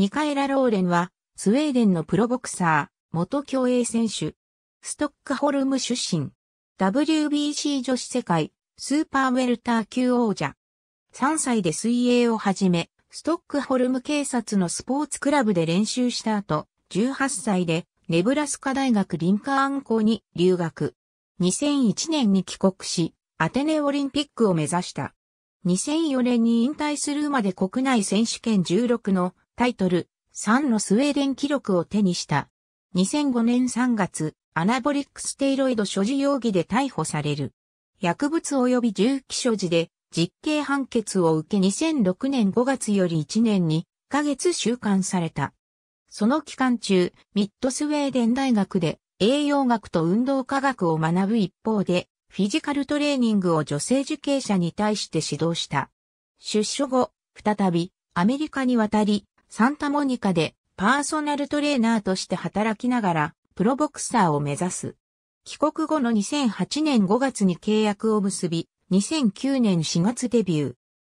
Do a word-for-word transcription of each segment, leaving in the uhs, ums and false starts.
ミカエラ・ローレンは、スウェーデンのプロボクサー、元競泳選手、ストックホルム出身、ダブリュービーシー 女子世界、スーパーウェルター級王者。さんさいで水泳を始め、ストックホルム警察のスポーツクラブで練習した後、じゅうはっさいでネブラスカ大学リンカーン校に留学。にせんいちねんに帰国し、アテネオリンピックを目指した。にせんよねんに引退するまで国内選手権じゅうろくのタイトル、さんのスウェーデン記録を手にした。にせんごねんさんがつ、アナボリックステイロイド所持容疑で逮捕される。薬物及び銃器所持で実刑判決を受けにせんろくねんごがつよりいちねんにかげつ収監された。その期間中、ミッドスウェーデン大学で栄養学と運動科学を学ぶ一方で、フィジカルトレーニングを女性受刑者に対して指導した。出所後、再びアメリカに渡り、サンタモニカでパーソナルトレーナーとして働きながらプロボクサーを目指す。帰国後のにせんはちねんごがつに契約を結び、にせんきゅうねんしがつデビュー。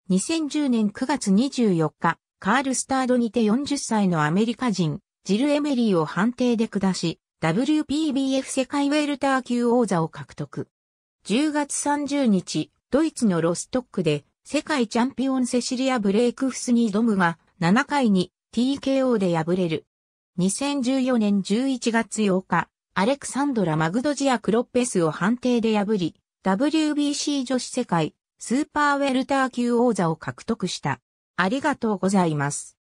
にせんじゅうねんくがつにじゅうよっか、カールスタードにてよんじゅっさいのアメリカ人、ジル・エメリーを判定で下し、ダブリューピービーエフ 世界ウェルター級王座を獲得。じゅうがつさんじゅうにち、ドイツのロストックで世界チャンピオンセシリア・ブレイクフスに挑むが、ななかいに ティーケーオー で敗れる。にせんじゅうよねんじゅういちがつようか、アレクサンドラ・マグドジア・クロッペスを判定で破り、ダブリュービーシー 女子世界スーパーウェルター級王座を獲得した。ありがとうございます。